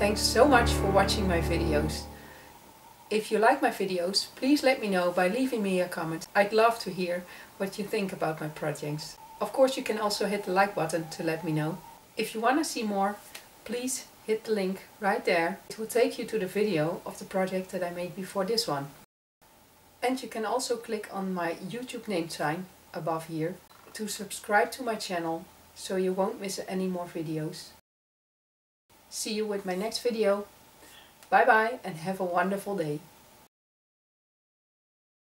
Thanks so much for watching my videos. If you like my videos, please let me know by leaving me a comment. I'd love to hear what you think about my projects. Of course, you can also hit the like button to let me know. If you want to see more, please hit the link right there. It will take you to the video of the project that I made before this one. And you can also click on my YouTube name sign above here to subscribe to my channel so you won't miss any more videos. See you with my next video. Bye bye and have a wonderful day.